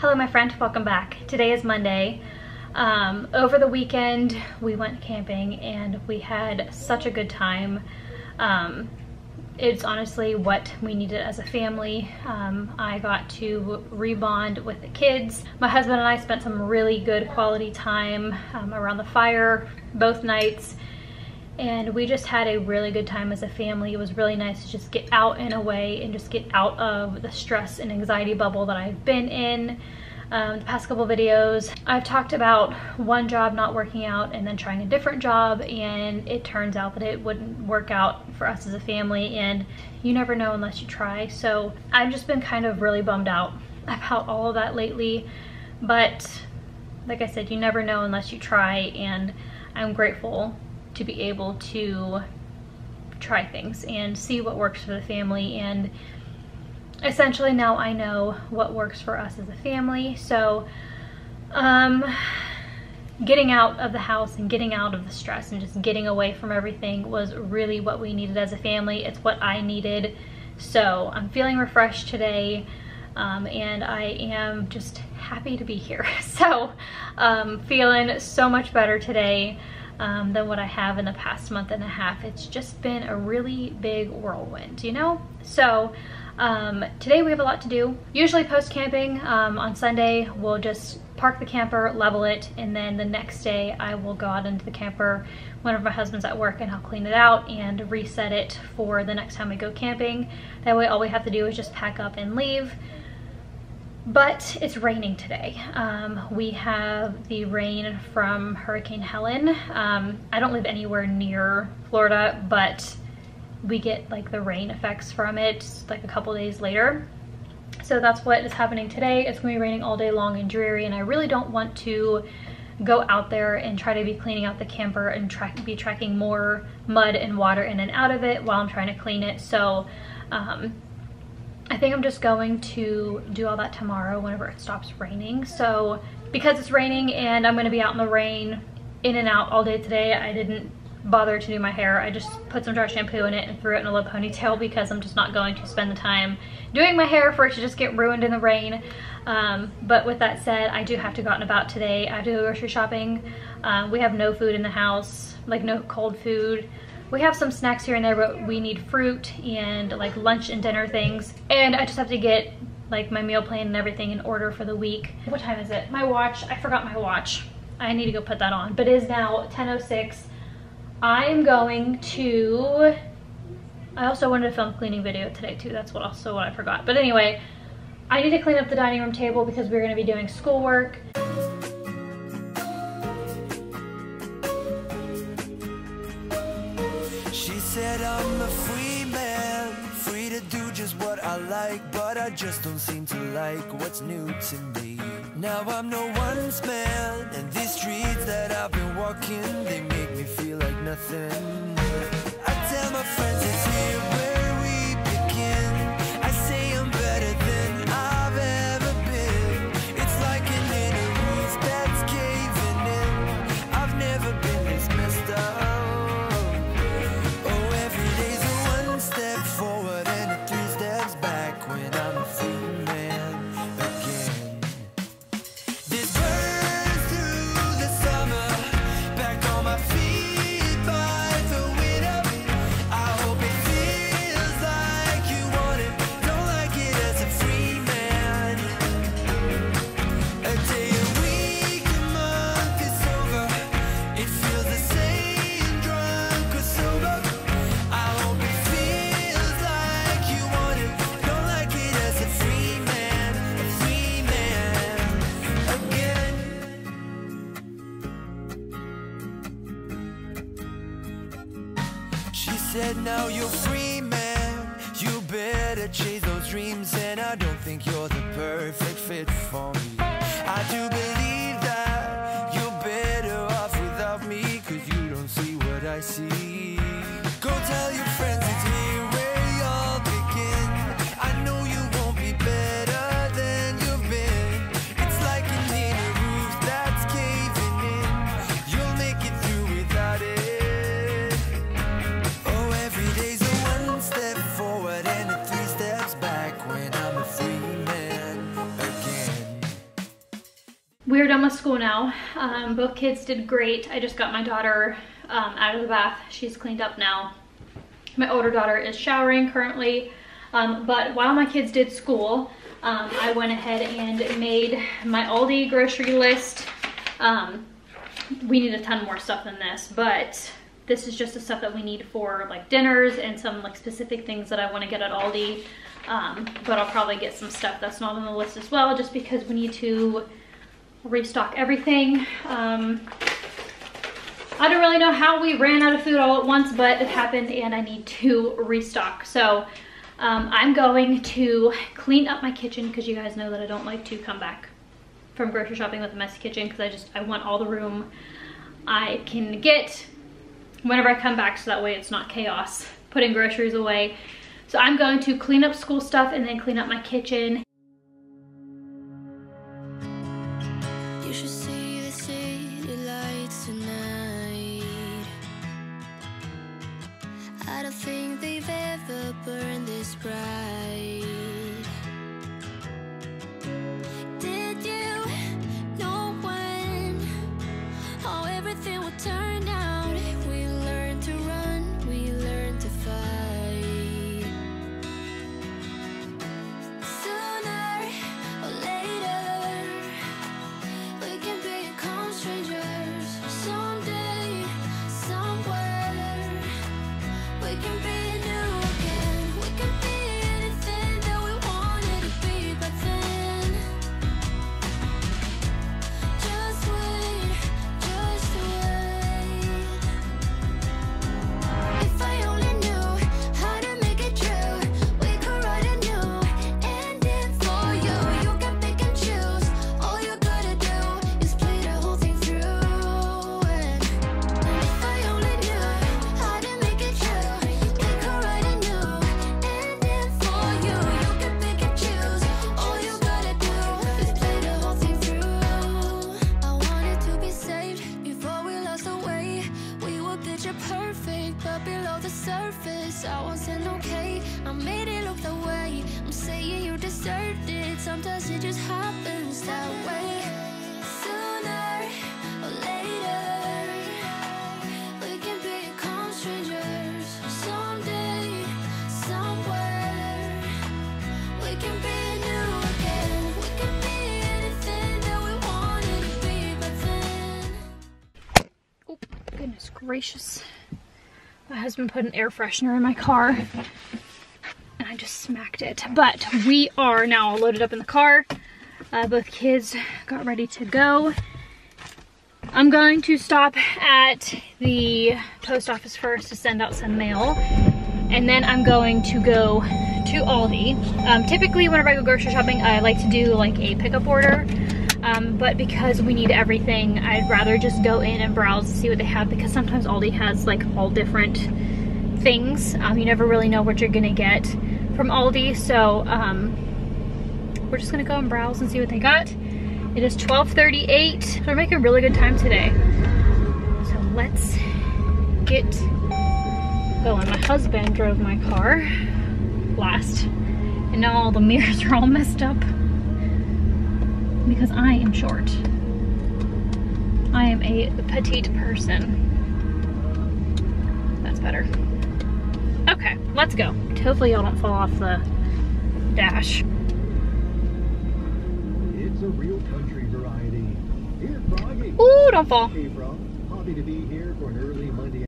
Hello my friend, welcome back. Today is Monday. Over the weekend we went camping and we had such a good time. It's honestly what we needed as a family. I got to rebond with the kids. My husband and I spent some really good quality time around the fire both nights, and we just had a really good time as a family. It was really nice to just get out and away and just get out of the stress and anxiety bubble that I've been in. The past couple videos I've talked about one job not working out and then trying a different job, and it turns out that it wouldn't work out for us as a family, and you never know unless you try. So I've just been kind of really bummed out about all of that lately, but like I said, you never know unless you try, and I'm grateful to be able to try things and see what works for the family. And essentially now I know what works for us as a family. So getting out of the house and getting out of the stress and just getting away from everything was really what we needed as a family. It's what I needed. So I'm feeling refreshed today, and I am just happy to be here. So feeling so much better today than what I have in the past month and a half. It's just been a really big whirlwind, you know? So today we have a lot to do. Usually post camping on Sunday, we'll just park the camper, level it, and then the next day I will go out into the camper whenever my husband's at work, and I'll clean it out and reset it for the next time we go camping. That way all we have to do is just pack up and leave. But it's raining today. We have the rain from Hurricane Helen. I don't live anywhere near Florida, but we get like the rain effects from it like a couple days later. So that's what is happening today. It's gonna be raining all day long and dreary, and I really don't want to go out there and try to be cleaning out the camper and be tracking more mud and water in and out of it while I'm trying to clean it. So I think I'm just going to do all that tomorrow whenever it stops raining. So because it's raining and I'm gonna be out in the rain in and out all day today, I didn't bother to do my hair. I just put some dry shampoo in it and threw it in a low ponytail because I'm just not going to spend the time doing my hair for it to just get ruined in the rain. But with that said, I do have to go out and about today. I have to go grocery shopping. We have no food in the house, like no cold food. We have some snacks here and there, but we need fruit and like lunch and dinner things. And I just have to get like my meal plan and everything in order for the week. What time is it? My watch, I forgot my watch. I need to go put that on, but it is now 10:06. I'm going to, I also wanted to film a cleaning video today too. That's what also what I forgot. But anyway, I need to clean up the dining room table because we're gonna be doing schoolwork. She said I'm a free man, free to do just what I like, but I just don't seem to like what's new to me. Now I'm no one's man, and these streets that I've been walking, they make me feel like nothing. I tell my friends it's here where we begin. I say I'm better than I've ever been. It's like an inner roof that's caving in. I've never been this messed up. Oh, every day's a one step forward and a three steps back when I'm a fool. Now you're free, man. You better chase those dreams, and I don't think you're the perfect fit for me. I do believe that you're better off without me, cause you don't see what I see. Go tell your friends it's here where y'all begin. I know you won't be better than you've been. It's like an inner roof that's caving in. You'll make it through without it. We're done with school now. Both kids did great. I just got my daughter out of the bath. She's cleaned up now. My older daughter is showering currently. But while my kids did school, I went ahead and made my Aldi grocery list. We need a ton more stuff than this, but this is just the stuff that we need for like dinners and some like specific things that I want to get at Aldi. But I'll probably get some stuff that's not on the list as well, just because we need to restock everything. I don't really know how we ran out of food all at once, but it happened and I need to restock. So I'm going to clean up my kitchen because you guys know that I don't like to come back from grocery shopping with a messy kitchen, because I want all the room I can get whenever I come back, so that way it's not chaos putting groceries away. So I'm going to clean up school stuff and then clean up my kitchen. You should see the city lights tonight. I don't think they've ever burned this bright. Did you know when how everything would turn out? We learned to run, we learned to fight. Sooner or later, we can become strangers. Someday, somewhere, we can be new again. We can be anything that we wanted to be back then. Just wait, just wait. If I only knew how to make it true, we could write a new ending for you. You can pick and choose. All you gotta do is play the whole thing through. And if I only knew how to make it true, we could write a new ending for you. You can pick and choose. All you gotta do is play the whole thing through. I wanted to be saved before we lost the way. We were picture perfect, but below the surface, I wasn't okay. I made it look the way. I'm saying you deserved it. Sometimes it just happens that way. Sooner or later, we can become strangers. Someday, somewhere, we can be new again. We can be anything that we wanted to be back then. Oh, goodness gracious. My husband put an air freshener in my car and I just smacked it. But we are now all loaded up in the car. Both kids got ready to go. I'm going to stop at the post office first to send out some mail, and then I'm going to go to Aldi. Typically whenever I go grocery shopping, I like to do like a pickup order. But because we need everything, I'd rather just go in and browse to see what they have, because sometimes Aldi has like all different things. You never really know what you're gonna get from Aldi, so we're just gonna go and browse and see what they got. It is 12:38, so we're making really good time today. So let's get going. My husband drove my car last, and now all the mirrors are all messed up, because I am short. I am a petite person. That's better. Okay, let's go. Hopefully y'all don't fall off the dash. It's a real country variety. Dear Froggy. Ooh, don't fall. Hey, Frog. Happy to be here for an early Monday.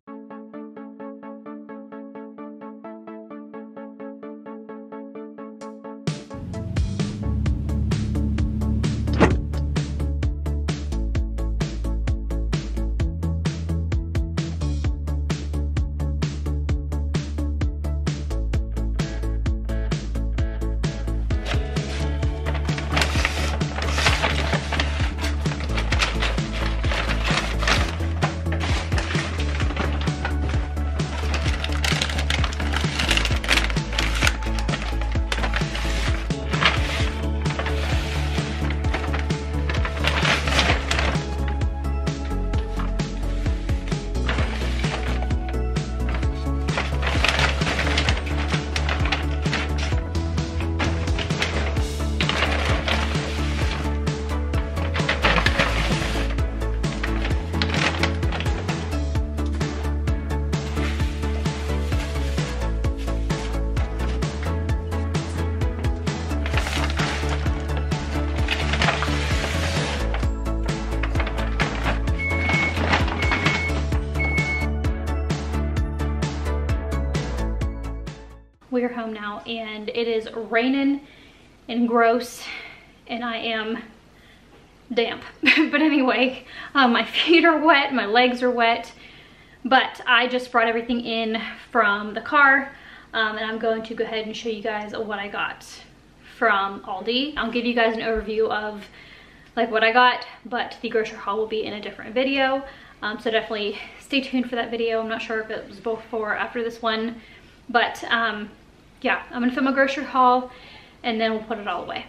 home now, and it is raining and gross and I am damp. But anyway, my feet are wet, my legs are wet, but I just brought everything in from the car, and I'm going to go ahead and show you guys what I got from Aldi. I'll give you guys an overview of like what I got, but the grocery haul will be in a different video. So definitely stay tuned for that video. I'm not sure if it was before or after this one, but yeah, I'm gonna film a grocery haul and then we'll put it all away.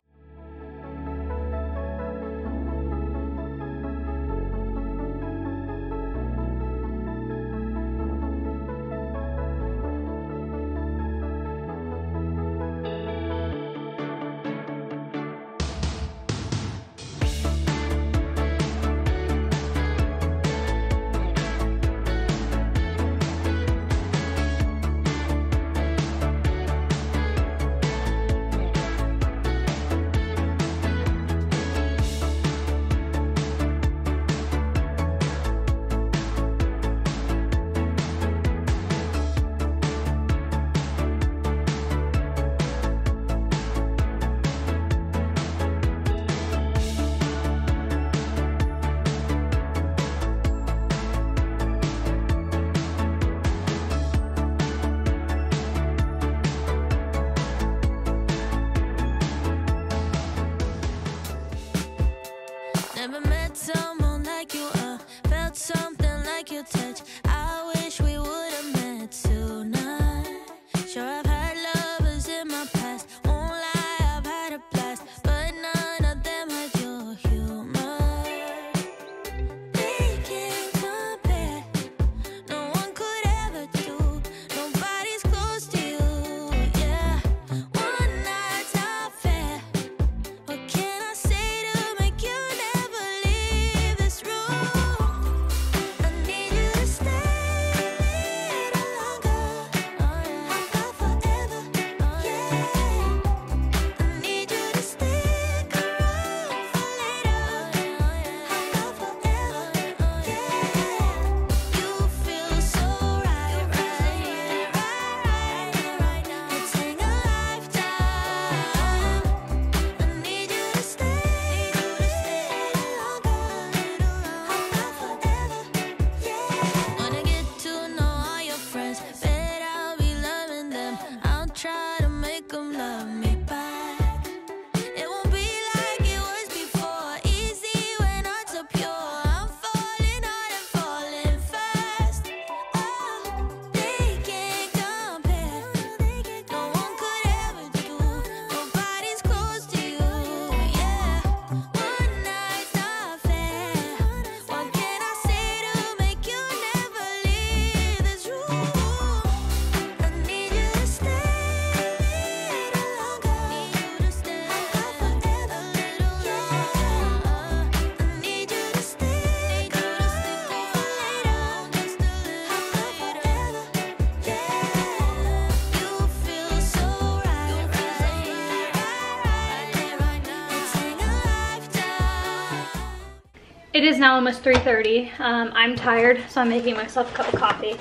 It is now almost 3:30. I'm tired, so I'm making myself a cup of coffee.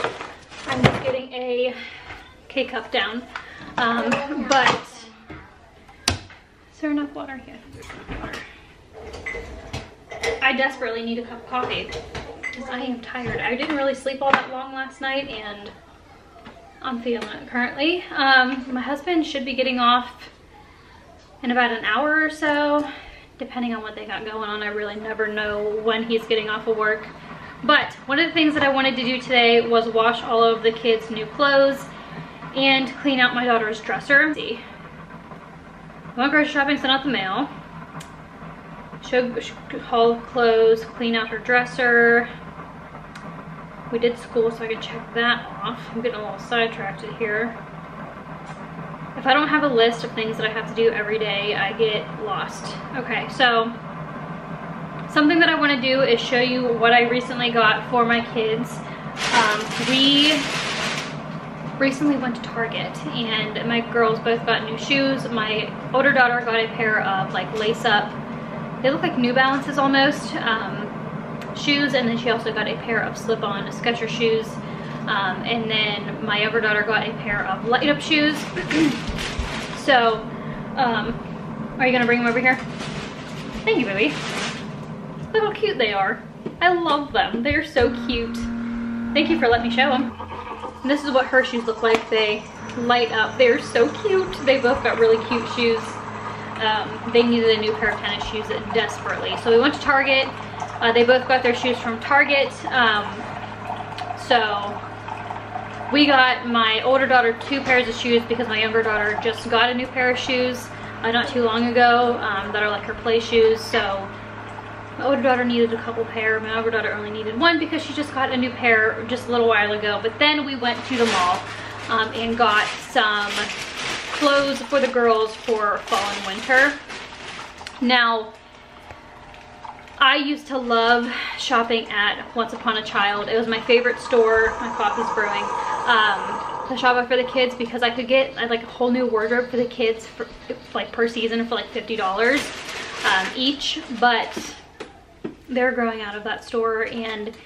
I'm just getting a K-cup down, but is there enough water here? I desperately need a cup of coffee because I am tired. I didn't really sleep all that long last night, and I'm feeling it currently. My husband should be getting off in about an hour or so, depending on what they got going on. I really never know when he's getting off of work. But one of the things that I wanted to do today was wash all of the kids' new clothes and clean out my daughter's dresser. See, I went grocery shopping, sent out the mail, haul clothes, clean out her dresser. We did school, so I could check that off. I'm getting a little sidetracked here. If I don't have a list of things that I have to do every day, I get lost. Okay, so something that I want to do is show you what I recently got for my kids. We recently went to Target and my girls both got new shoes. My older daughter got a pair of like lace-up, they look like New Balances almost, shoes, and then she also got a pair of slip-on Skecher shoes. And then my younger daughter got a pair of light up shoes. So, are you gonna bring them over here? Thank you, baby. Look how cute they are. I love them. They're so cute. Thank you for letting me show them. And this is what her shoes look like. They light up. They're so cute. They both got really cute shoes. They needed a new pair of tennis shoes desperately. So we went to Target. They both got their shoes from Target. So we got my older daughter two pairs of shoes because my younger daughter just got a new pair of shoes not too long ago that are like her play shoes. So my older daughter needed a couple pair. My older daughter only needed one because she just got a new pair just a little while ago. But then we went to the mall and got some clothes for the girls for fall and winter. Now, I used to love shopping at Once Upon a Child. It was my favorite store. My coffee's brewing. To shop at for the kids because I could get like a whole new wardrobe for the kids for, like per season for like $50 each. But they're growing out of that store, and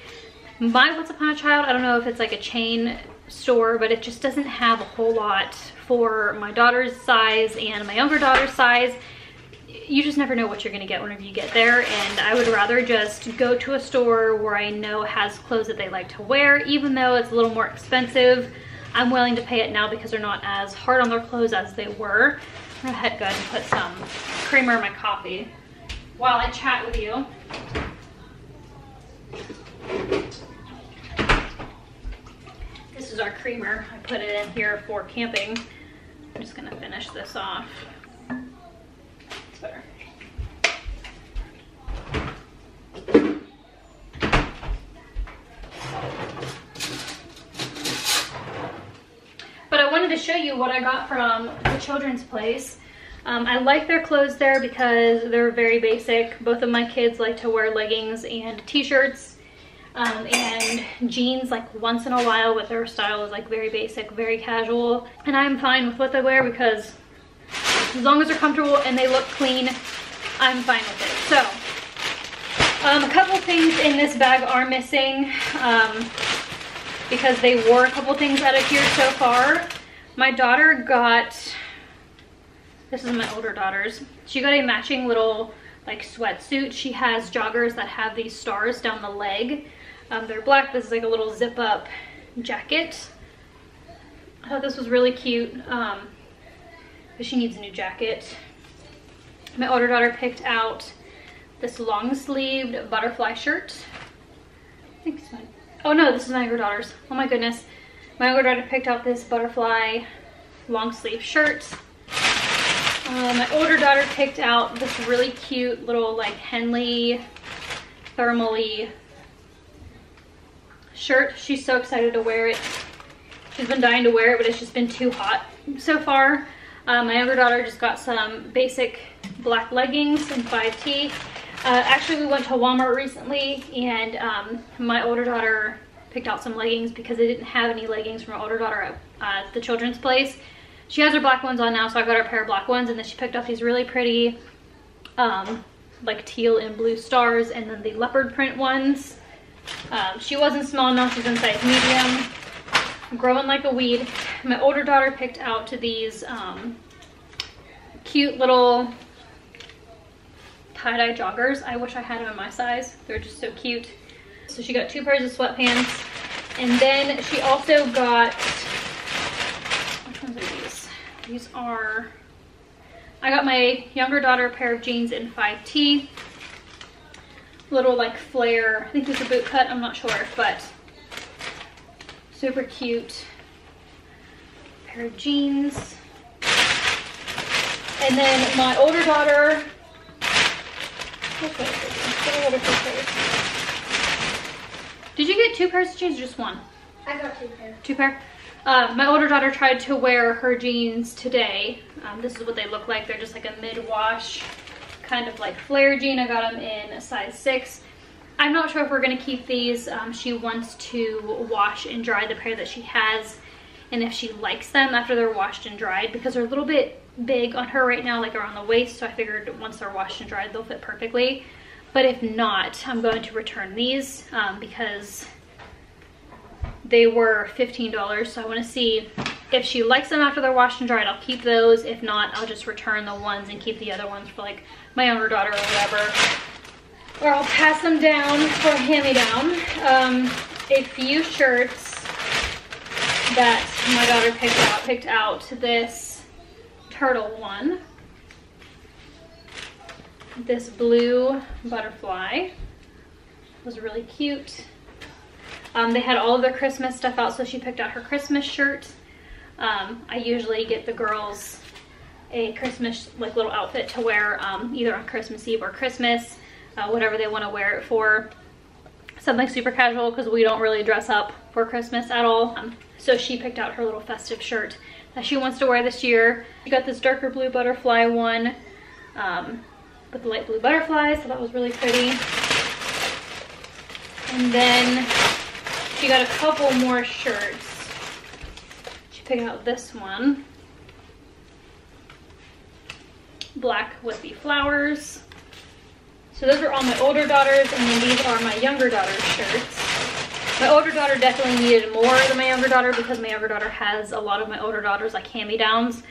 my Once Upon a Child, I don't know if it's like a chain store, but it just doesn't have a whole lot for my daughter's size and my younger daughter's size. You just never know what you're gonna get whenever you get there, and I would rather just go to a store where I know has clothes that they like to wear. Even though it's a little more expensive, I'm willing to pay it now because they're not as hard on their clothes as they were. I'm gonna go ahead and put some creamer in my coffee while I chat with you. This is our creamer. I put it in here for camping. I'm just gonna finish this off. It's better. But I wanted to show you what I got from The Children's Place. I like their clothes there because they're very basic. Both of my kids like to wear leggings and t-shirts and jeans like once in a while, but their style is like very basic, very casual. And I'm fine with what they wear because as long as they're comfortable and they look clean, I'm fine with it. So a couple things in this bag are missing because they wore a couple things out of here so far. My daughter got... This is my older daughter's. She got a matching little like sweatsuit. She has joggers that have these stars down the leg. They're black. This is like a little zip up jacket. I thought this was really cute, but she needs a new jacket. My older daughter picked out this long sleeved butterfly shirt. I think it's mine. Oh no, this is my younger daughter's. Oh my goodness. My older daughter picked out this butterfly long sleeve shirt. My older daughter picked out this really cute little like Henley thermally shirt. She's so excited to wear it. She's been dying to wear it, but it's just been too hot so far. My younger daughter just got some basic black leggings and 5T. Actually, we went to Walmart recently, and my older daughter picked out some leggings because they didn't have any leggings from my older daughter at The Children's Place. She has her black ones on now, so I got her pair of black ones, and then she picked up these really pretty like teal and blue stars, and then the leopard print ones. She wasn't small enough, she's in size medium. Growing like a weed. My older daughter picked out these cute little tie-dye joggers. I wish I had them in my size. They're just so cute. So she got two pairs of sweatpants, and then she also got... These are, I got my younger daughter a pair of jeans in 5T, little like flare, I think it's a boot cut, I'm not sure, but super cute pair of jeans. And then my older daughter, did you get two pairs of jeans or just one? I got two pairs. Two pair? My older daughter tried to wear her jeans today. This is what they look like. They're just like a mid-wash kind of like flare jean. I got them in a size 6. I'm not sure if we're going to keep these. She wants to wash and dry the pair that she has, and if she likes them after they're washed and dried, because they're a little bit big on her right now, like around the waist. So I figured once they're washed and dried, they'll fit perfectly. But if not, I'm going to return these because... They were $15, so I want to see if she likes them after they're washed and dried. I'll keep those. If not, I'll just return the ones and keep the other ones for like my younger daughter or whatever, or I'll pass them down for a hand-me-down. A few shirts that my daughter picked out this turtle one, this blue butterfly was really cute. They had all of their Christmas stuff out, so she picked out her Christmas shirt. I usually get the girls a Christmas like little outfit to wear either on Christmas Eve or Christmas, whatever they want to wear it for. Something super casual because we don't really dress up for Christmas at all. So she picked out her little festive shirt that she wants to wear this year. She got this darker blue butterfly one with the light blue butterflies, so that was really pretty. And then she got a couple more shirts. She picked out this one, black with the flowers. So those are all my older daughters, and then these are my younger daughter's shirts. My older daughter definitely needed more than my younger daughter because my younger daughter has a lot of my older daughter's like hand-me-downs.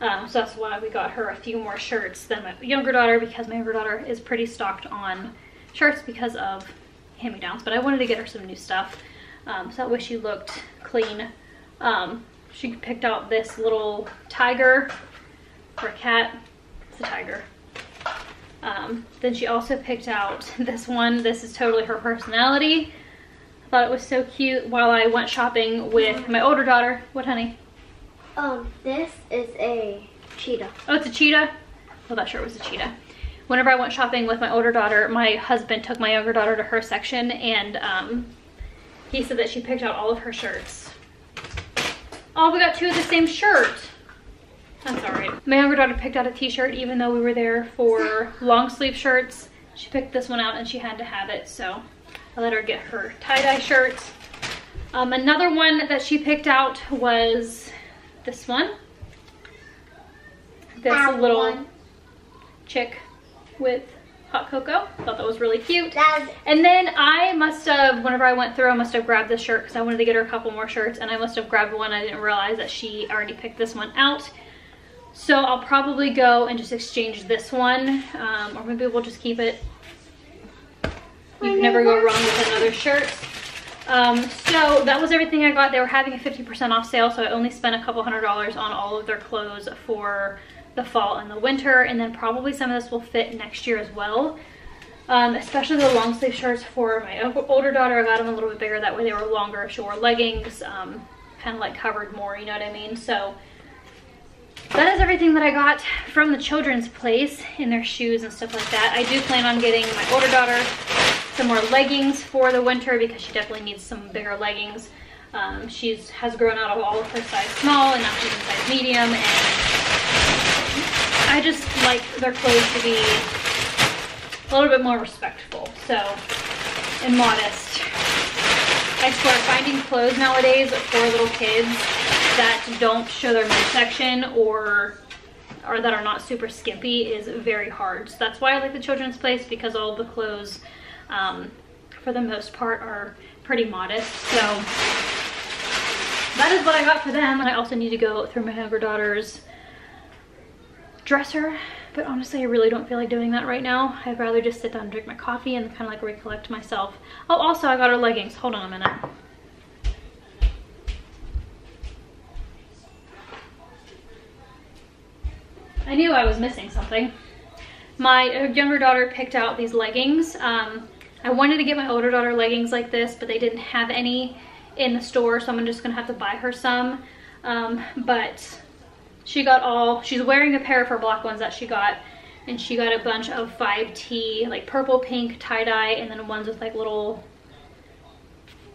So that's why we got her a few more shirts than my younger daughter, because my younger daughter is pretty stocked on shirts because of hand-me-downs. But I wanted to get her some new stuff so that way she looked clean. She picked out this little tiger or cat. It's a tiger. Then she also picked out this one. This is totally her personality. I thought it was so cute. While I went shopping with my older daughter. What, honey? This is a cheetah. Oh, it's a cheetah? Well, that shirt was a cheetah. Whenever I went shopping with my older daughter, my husband took my younger daughter to her section, and he said that she picked out all of her shirts. Oh, we got two of the same shirt. That's all right. My younger daughter picked out a t-shirt, even though we were there for long sleeve shirts. She picked this one out and she had to have it, so I let her get her tie-dye shirt. Another one that she picked out was this one. This little chick with hot cocoa. Thought that was really cute. And then I must have, whenever I went through, I must have grabbed this shirt because I wanted to get her a couple more shirts, and I must have grabbed one. I didn't realize that she already picked this one out. So I'll probably go and just exchange this one, or maybe we'll just keep it. You can never go wrong with another shirt. So that was everything I got. They were having a 50% off sale, so I only spent a couple $100 on all of their clothes for the fall and the winter, and then probably some of this will fit next year as well. Especially the long sleeve shirts for my older daughter. I got them a little bit bigger, that way they were longer. She wore leggings, kind of like covered more, you know what I mean? So that is everything that I got from The Children's Place, in their shoes and stuff like that. I do plan on getting my older daughter some more leggings for the winter because she definitely needs some bigger leggings. She has grown out of all of her size small, and now she's in size medium, and I just like their clothes to be a little bit more respectful, so, and modest. I swear, finding clothes nowadays for little kids that don't show their midsection or that are not super skimpy is very hard. So that's why I like The Children's Place, because all the clothes for the most part are pretty modest. So that is what I got for them. And I also need to go through my younger daughter's dresser, but honestly I really don't feel like doing that right now. I'd rather just sit down and drink my coffee and kind of like recollect myself. Oh, also I got her leggings. Hold on a minute. I knew I was missing something. My younger daughter picked out these leggings. I wanted to get my older daughter leggings like this, but they didn't have any in the store, so I'm just gonna have to buy her some. But she got she's wearing a pair of her black ones that she got, and she got a bunch of 5T, like purple, pink, tie-dye, and then ones with like little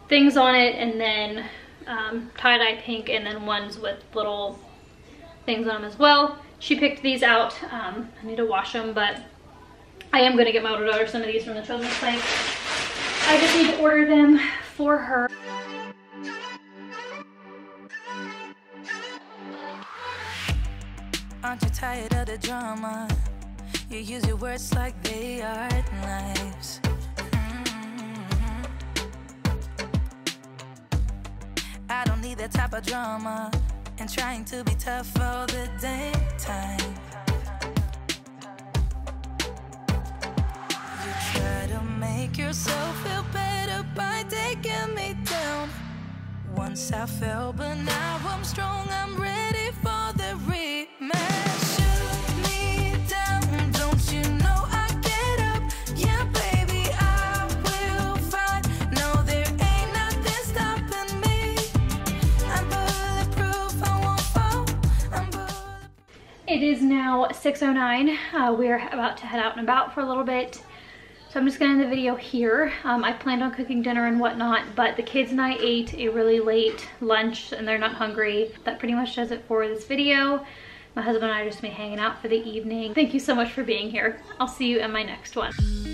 things on it, and then tie-dye pink, and then ones with little things on them as well. She picked these out. I need to wash them, but I am going to get my older daughter some of these from The Children's Place. I just need to order them for her. Aren't you tired of the drama? You use your words like they are knives. a type of drama and trying to be tough all the damn time. You try to make yourself feel better by taking me down. Once I fell, but now I'm strong, I'm ready for the rematch. It is now 6:09. We're about to head out and about for a little bit. So I'm just gonna end the video here. I planned on cooking dinner and whatnot, but the kids and I ate a really late lunch and they're not hungry. That pretty much does it for this video. My husband and I are just gonna be hanging out for the evening. Thank you so much for being here. I'll see you in my next one.